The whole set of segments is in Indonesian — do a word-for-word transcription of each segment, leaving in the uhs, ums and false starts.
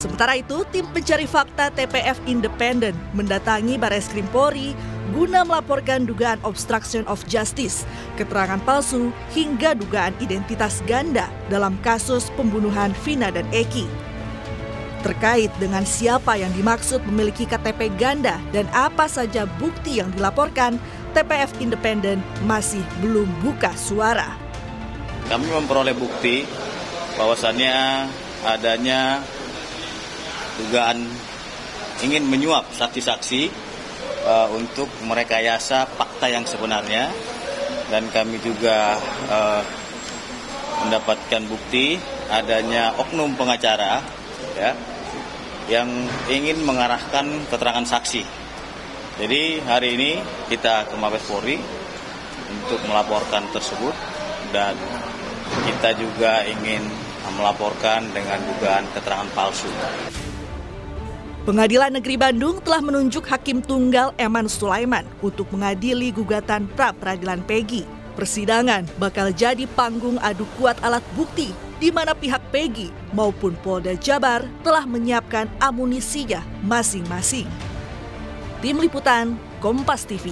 Sementara itu, tim pencari fakta T P F Independen mendatangi Bareskrim Polri guna melaporkan dugaan obstruction of justice, keterangan palsu, hingga dugaan identitas ganda dalam kasus pembunuhan Vina dan Eky. Terkait dengan siapa yang dimaksud memiliki K T P ganda dan apa saja bukti yang dilaporkan, T P F Independen masih belum buka suara. Kami memperoleh bukti bahwasannya adanya dugaan ingin menyuap saksi-saksi uh, untuk merekayasa fakta yang sebenarnya, dan kami juga uh, mendapatkan bukti adanya oknum pengacara ya, yang ingin mengarahkan keterangan saksi. Jadi hari ini kita ke Mabes Polri untuk melaporkan tersebut, dan kita juga ingin melaporkan dengan dugaan keterangan palsu. Pengadilan Negeri Bandung telah menunjuk Hakim Tunggal Eman Sulaeman untuk mengadili gugatan pra peradilan Pegi. Persidangan bakal jadi panggung adu kuat alat bukti, di mana pihak Pegi maupun Polda Jabar telah menyiapkan amunisinya masing-masing. Tim Liputan, Kompas T V.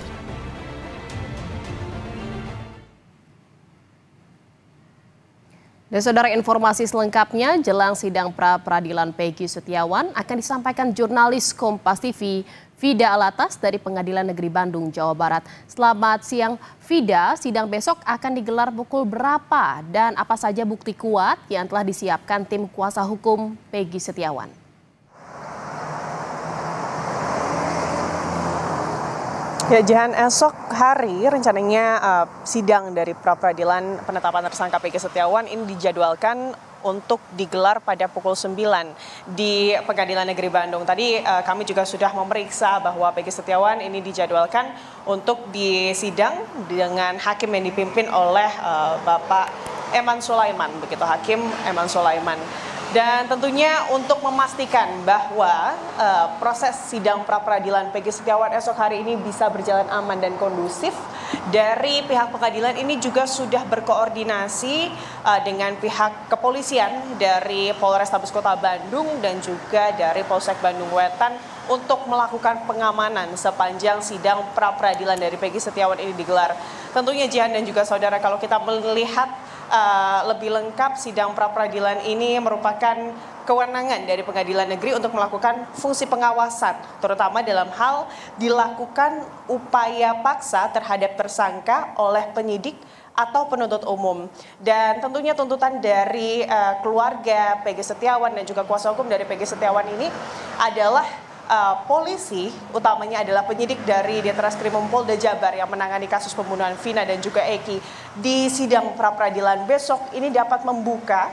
Dan saudara, informasi selengkapnya jelang sidang pra peradilan Pegi Setiawan akan disampaikan jurnalis Kompas T V Vida Alatas dari Pengadilan Negeri Bandung, Jawa Barat. Selamat siang Vida, sidang besok akan digelar pukul berapa dan apa saja bukti kuat yang telah disiapkan tim kuasa hukum Pegi Setiawan? Ya, Jihan, esok hari rencananya uh, sidang dari pra peradilan penetapan tersangka Pegi Setiawan ini dijadwalkan untuk digelar pada pukul sembilan di Pengadilan Negeri Bandung. Tadi uh, kami juga sudah memeriksa bahwa Pegi Setiawan ini dijadwalkan untuk disidang dengan hakim yang dipimpin oleh uh, Bapak Eman Sulaeman, begitu Hakim Eman Sulaeman. Dan tentunya untuk memastikan bahwa uh, proses sidang pra peradilan Pegi Setiawan esok hari ini bisa berjalan aman dan kondusif, dari pihak pengadilan ini juga sudah berkoordinasi uh, dengan pihak kepolisian dari Polrestabes Kota Bandung dan juga dari Polsek Bandung Wetan untuk melakukan pengamanan sepanjang sidang pra peradilan dari Pegi Setiawan ini digelar. Tentunya Jihan dan juga saudara, kalau kita melihat Uh, lebih lengkap, sidang pra peradilan ini merupakan kewenangan dari Pengadilan Negeri untuk melakukan fungsi pengawasan, terutama dalam hal dilakukan upaya paksa terhadap tersangka oleh penyidik atau penuntut umum. Dan tentunya tuntutan dari uh, keluarga Pegi Setiawan dan juga kuasa hukum dari Pegi Setiawan ini adalah Uh, polisi, utamanya adalah penyidik dari Direktorat Reskrim Polda Jabar yang menangani kasus pembunuhan Vina dan juga Eky, di sidang pra peradilan besok ini dapat membuka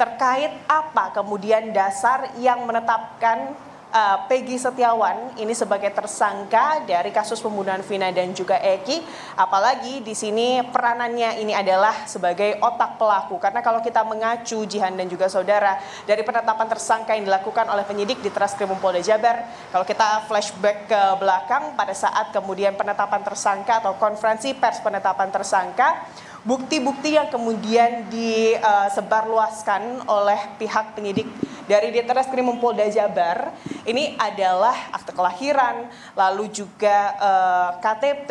terkait apa kemudian dasar yang menetapkan uh, Pegi Setiawan ini sebagai tersangka dari kasus pembunuhan Vina dan juga Eky. Apalagi di sini peranannya ini adalah sebagai otak pelaku, karena kalau kita mengacu Jihan dan juga saudara dari penetapan tersangka yang dilakukan oleh penyidik di Treskrim Polda Jabar, kalau kita flashback ke belakang pada saat kemudian penetapan tersangka atau konferensi pers penetapan tersangka, bukti-bukti yang kemudian disebarluaskan oleh pihak penyidik dari Direktorat Reskrim Polda Jabar ini adalah akte kelahiran, lalu juga eh, K T P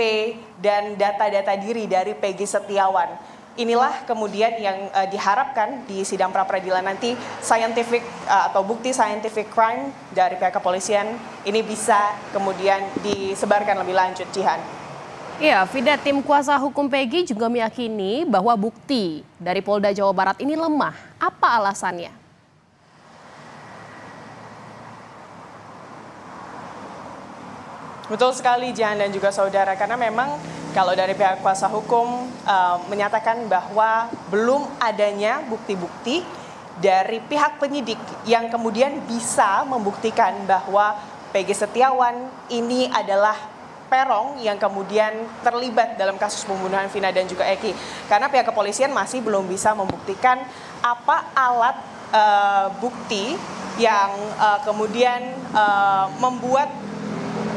dan data-data diri dari Pegi Setiawan. Inilah kemudian yang uh, diharapkan di sidang pra peradilan nanti, scientific uh, atau bukti scientific crime dari pihak kepolisian ini bisa kemudian disebarkan lebih lanjut, Jihan. Iya, Vida, tim kuasa hukum Pegi juga meyakini bahwa bukti dari Polda Jawa Barat ini lemah. Apa alasannya? Betul sekali, Jihan dan juga saudara, karena memang kalau dari pihak kuasa hukum uh, menyatakan bahwa belum adanya bukti-bukti dari pihak penyidik yang kemudian bisa membuktikan bahwa Pegi Setiawan ini adalah perong yang kemudian terlibat dalam kasus pembunuhan Vina dan juga Eky. Karena pihak kepolisian masih belum bisa membuktikan apa alat uh, bukti yang uh, kemudian uh, membuat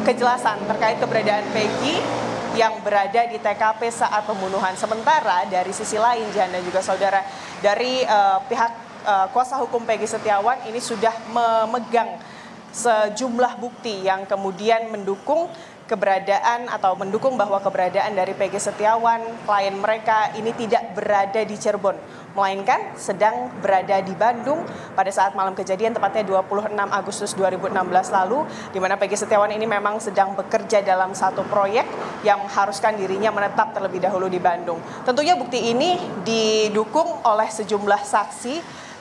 kejelasan terkait keberadaan Pegi yang berada di T K P saat pembunuhan. Sementara dari sisi lain, Jihan dan juga saudara, dari uh, pihak uh, kuasa hukum Pegi Setiawan ini sudah memegang sejumlah bukti yang kemudian mendukung keberadaan atau mendukung bahwa keberadaan dari Pegi Setiawan, klien mereka ini tidak berada di Cirebon, melainkan sedang berada di Bandung pada saat malam kejadian, tepatnya dua puluh enam Agustus dua ribu enam belas lalu, di mana Pegi Setiawan ini memang sedang bekerja dalam satu proyek yang mengharuskan dirinya menetap terlebih dahulu di Bandung. Tentunya bukti ini didukung oleh sejumlah saksi,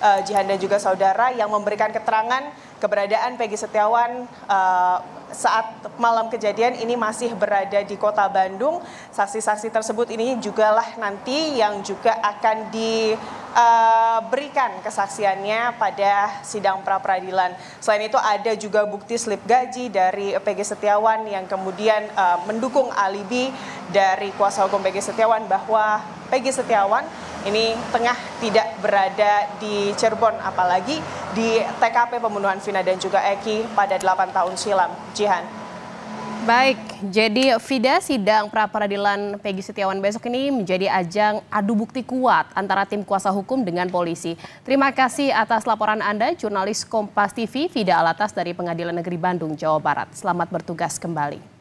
uh, Jihan dan juga saudara, yang memberikan keterangan keberadaan Pegi Setiawan uh, saat malam kejadian ini masih berada di kota Bandung. Saksi-saksi tersebut ini juga lah nanti yang juga akan diberikan uh, kesaksiannya pada sidang pra-peradilan. Selain itu ada juga bukti slip gaji dari Pegi Setiawan yang kemudian uh, mendukung alibi dari kuasa hukum Pegi Setiawan bahwa Pegi Setiawan ini tengah tidak berada di Cirebon, apalagi di T K P pembunuhan Vina dan juga Eky pada delapan tahun silam. Jihan. Baik, jadi Vida, sidang pra-peradilan Pegi Setiawan besok ini menjadi ajang adu bukti kuat antara tim kuasa hukum dengan polisi. Terima kasih atas laporan Anda, jurnalis Kompas T V Vida Alatas dari Pengadilan Negeri Bandung, Jawa Barat. Selamat bertugas kembali.